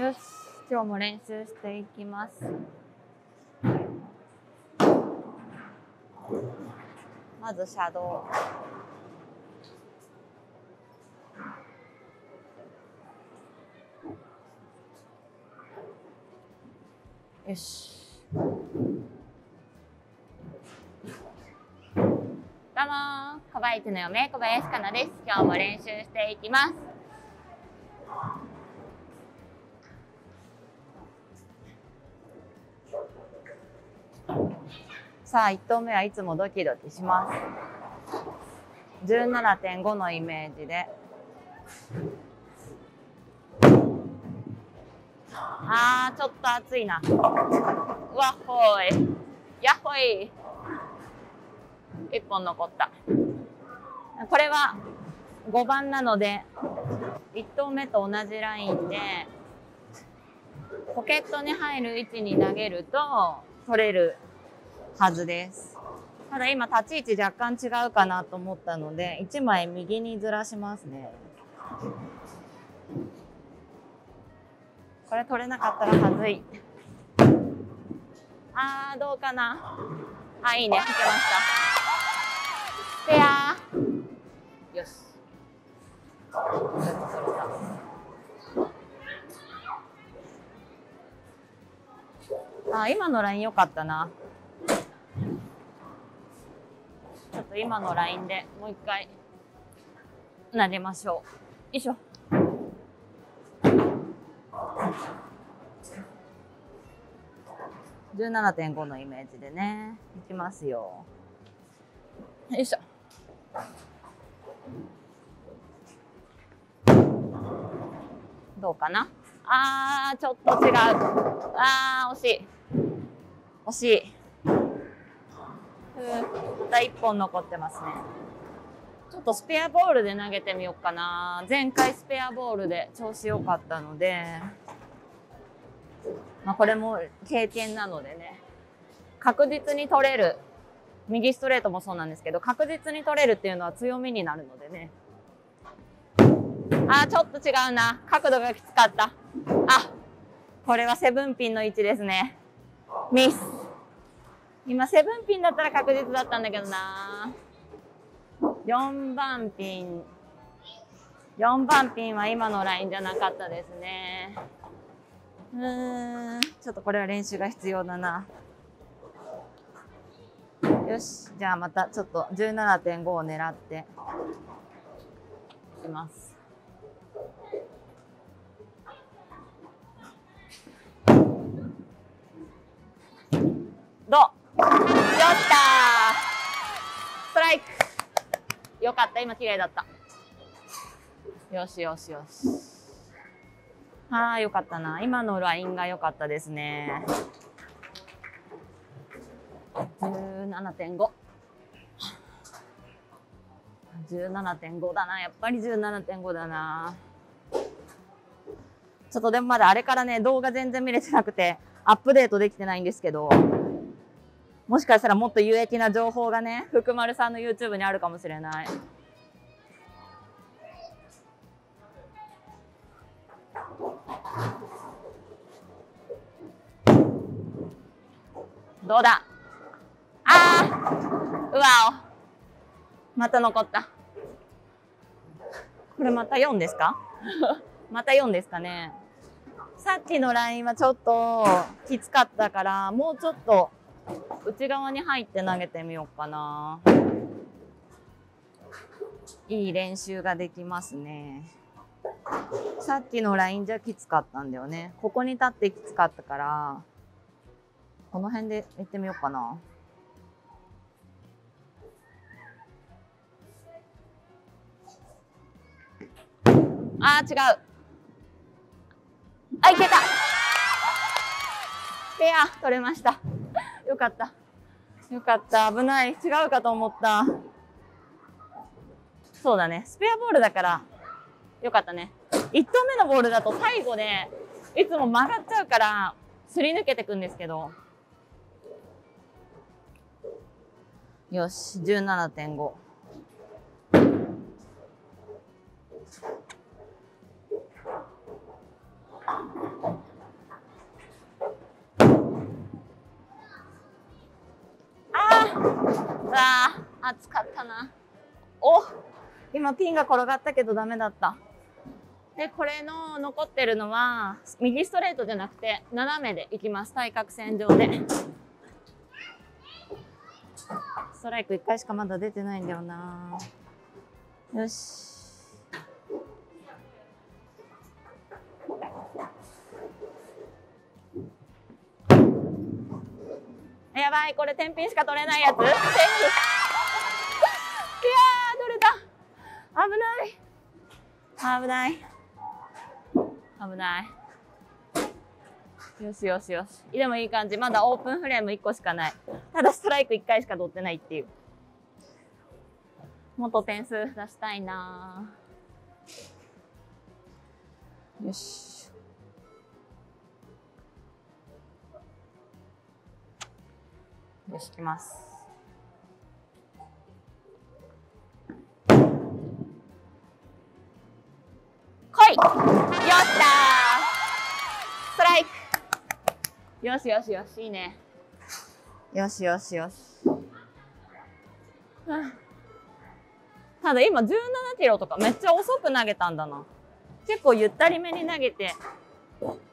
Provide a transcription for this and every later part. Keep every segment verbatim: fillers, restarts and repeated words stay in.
よし、今日も練習していきます。まずシャドウ。よし。どうも、コバイチの嫁、小林かなです。今日も練習していきます。さあ、一投目はいつもドキドキします。じゅうななてんご のイメージで。あー、ちょっと暑いな。うわっほい。やっほい。一本残った。これはごばんなので、いち投目と同じラインで、ポケットに入る位置に投げると取れるはずです。ただ今立ち位置若干違うかなと思ったので、いちまい右にずらしますね。これ取れなかったらはずい。あー、どうかな。あ、いいね、引けました。ペア。よし。あ、今のライン良かったな。ちょっと今のラインでもう一回投げましょう。よいしょ。じゅうななてんご のイメージでね、いきますよ。よいしょ。どうかな。あー、ちょっと違う。あー、惜しい。惜しい。またいっぽん残ってますね。ちょっとスペアボールで投げてみようかな。前回スペアボールで調子良かったので、まあこれも経験なのでね、確実に取れる、右ストレートもそうなんですけど、確実に取れるっていうのは強みになるのでね。あー、ちょっと違うな。角度がきつかった。あ、これはセブンピンの位置ですね。ミス。今セブンピンだったら確実だったんだけどな。よんばんピン、よんばんピンは今のラインじゃなかったですね。うーん、ちょっとこれは練習が必要だな。よし、じゃあまたちょっと じゅうななてんご を狙っていきます。どう？よっしゃー、ストライク。よかった、今綺麗だった。よしよしよし。あー、よかったな。今のラインが良かったですね。じゅうななてんご。じゅうななてんご だな。やっぱり じゅうななてんご だな。ちょっとでもまだあれからね、動画全然見れてなくて、アップデートできてないんですけど、もしかしたらもっと有益な情報がね、福丸さんの ユーチューブ にあるかもしれない。どうだ。あー、うわお、また残った。これまたよんですかまたよんですかね。さっきのラインはちょっときつかったから、もうちょっと内側に入って投げてみようかな。いい練習ができますね。さっきのラインじゃきつかったんだよね。ここに立ってきつかったから、この辺で行ってみようかな。あー、違う。あ、いけた。ペア取れました。よかったよかった。危ない、違うかと思った。そうだね、スペアボールだからよかったね。いち投目のボールだと最後でいつも曲がっちゃうからすり抜けてくんですけど。よし、 じゅうななてんご。わー、暑かったな。お、今ピンが転がったけどダメだった。で、これの残ってるのは、右ストレートじゃなくて、斜めでいきます。対角線上で。ストライクいっかいしかまだ出てないんだよな。よし。やばい、これ天品しか取れないやつ。セーフ。いやー、取れた。危ない。危ない。危ない。よしよしよし。でもいい感じ。まだオープンフレームいっこしかない。ただストライクいっかいしか取ってないっていう。もっと点数出したいな。よし。よし、行きます。来い！よっしゃー！ストライク！よしよしよし、いいね。よしよしよし。ただ今じゅうななキロとかめっちゃ遅く投げたんだな。結構ゆったりめに投げて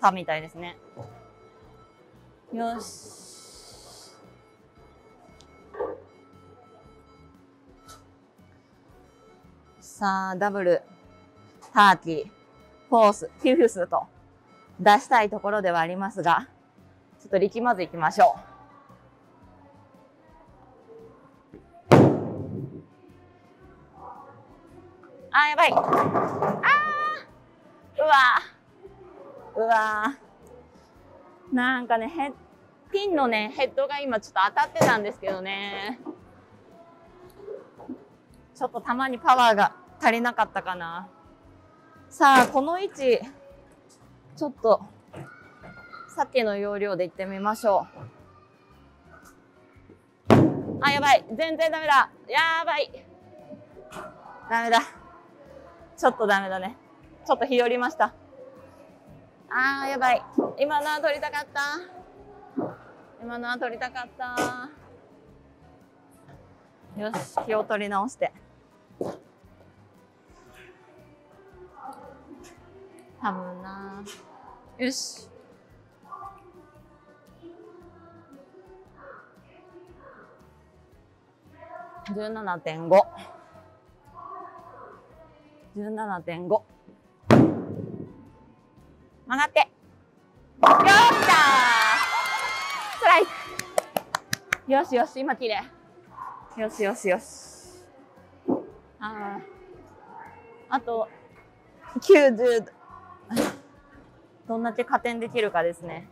たみたいですね。よし。さあ、ダブル、ターキー、フォース、フィフスと出したいところではありますが、ちょっと力まずいきましょう。あー、やばい。あー、うわー、うわー。なんかね、ヘピンのね、ヘッドが今ちょっと当たってたんですけどね。ちょっとたまにパワーが足りなかったかな。さあ、この位置、ちょっと、さっきの要領でいってみましょう。あ、やばい。全然ダメだ。やばい。ダメだ。ちょっとダメだね。ちょっと日和りました。あー、やばい。今のは取りたかった。今のは取りたかった。よし、気を取り直して。多分な。よし。じゅうななてんご。じゅうななてんご。曲がって。よっしゃー！ストライク。よしよし、今綺麗。よしよしよし。ああ。あと、きゅうじゅう。どんだけ加点できるかですね。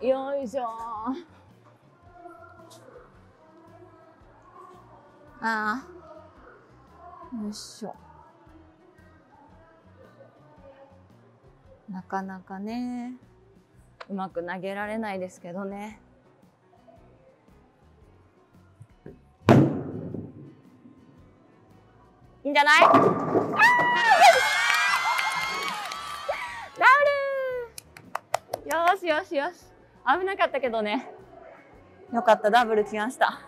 よいしょー。あー、よいしょ。なかなかね、うまく投げられないですけどね。いいんじゃない？あダブル！よしよしよし。危なかったけどね。よかった、ダブル来ました。は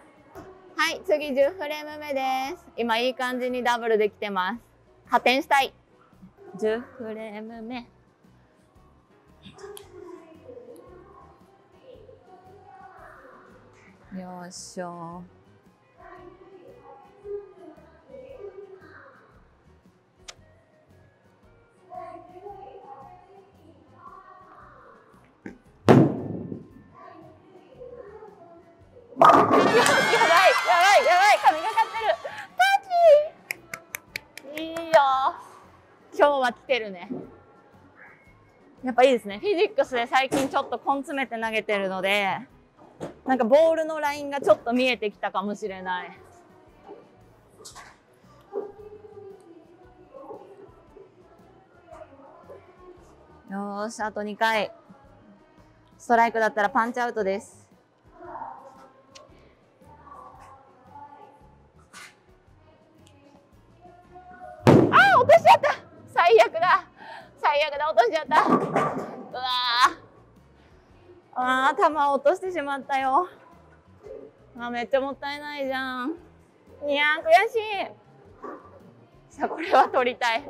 い、次じゅうフレームめです。今いい感じにダブルできてます。加点したい。じゅうフレームめ。よいしょ。やばいやばいやばい、神がかってる。タッチいいよ。今日は来てるね。やっぱいいですね。フィジックスで最近ちょっと根詰めて投げてるので、なんかボールのラインがちょっと見えてきたかもしれない。よーし、あとにかい。ストライクだったらパンチアウトです。落としちゃった。最悪だ。最悪だ。落としちゃった。うわあ。ああ、球を落としてしまったよ。あ、めっちゃもったいないじゃん。いやー、悔しい。さあ、これは取りたい。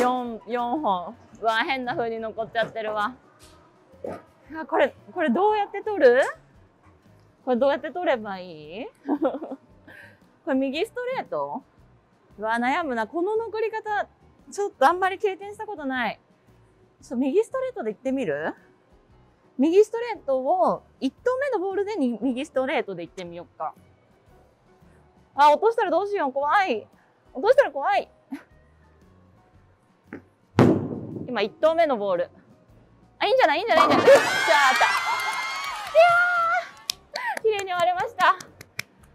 よん、よんほん。うわ、変な風に残っちゃってるわ。あ、これ、これどうやって取る？これどうやって取ればいい？これ右ストレート？うわ、悩むな。この残り方、ちょっとあんまり経験したことない。ちょっと右ストレートで行ってみる？右ストレートをいっ投目のボールでに右ストレートで行ってみようか。あ、落としたらどうしよう。怖い。落としたら怖い。今いっ投目のボール。あ、いいんじゃないいいんじゃないいいんじゃない。うっ、じゃああった。いやー、綺麗に終わりました。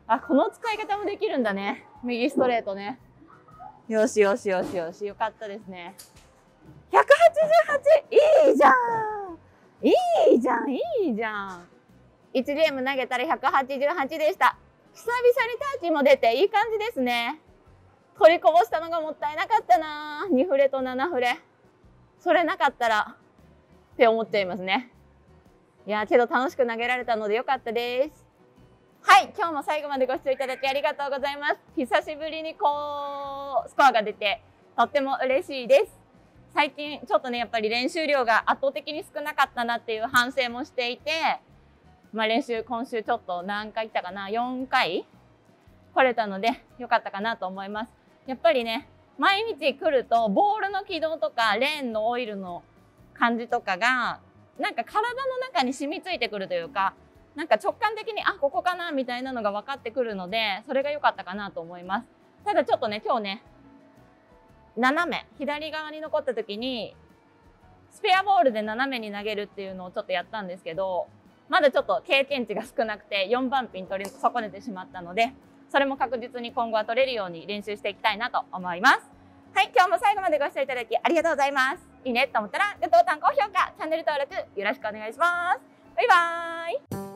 あ、この使い方もできるんだね。右ストレートね。よしよしよしよし。よかったですね。ひゃくはちじゅうはち。いいじゃん。いいじゃん、いいじゃん。いちゲーム投げたらひゃくはちじゅうはちでした。久々にタッチも出ていい感じですね。取りこぼしたのがもったいなかったな。にフレとななフレ。それなかったらって思っちゃいますね。いやー、けど楽しく投げられたのでよかったです。はい、今日も最後までご視聴いただきありがとうございます。久しぶりにこう、スコアが出てとっても嬉しいです。最近ちょっとね、やっぱり練習量が圧倒的に少なかったなっていう反省もしていて、まあ、練習今週ちょっと何回行ったかな、よんかい来れたので良かったかなと思います。やっぱりね、毎日来るとボールの軌道とかレーンのオイルの感じとかがなんか体の中に染みついてくるというか、なんか直感的にあ、ここかなみたいなのが分かってくるので、それが良かったかなと思います。ただちょっとね、今日ね、斜め左側に残った時にスペアボールで斜めに投げるっていうのをちょっとやったんですけど、まだちょっと経験値が少なくてよんばんピン取り損ねてしまったので、それも確実に今後は取れるように練習していきたいなと思います。はい、今日も最後までご視聴いただきありがとうございます。いいねと思ったらグッドボタン、高評価、チャンネル登録よろしくお願いします。バイバーイ。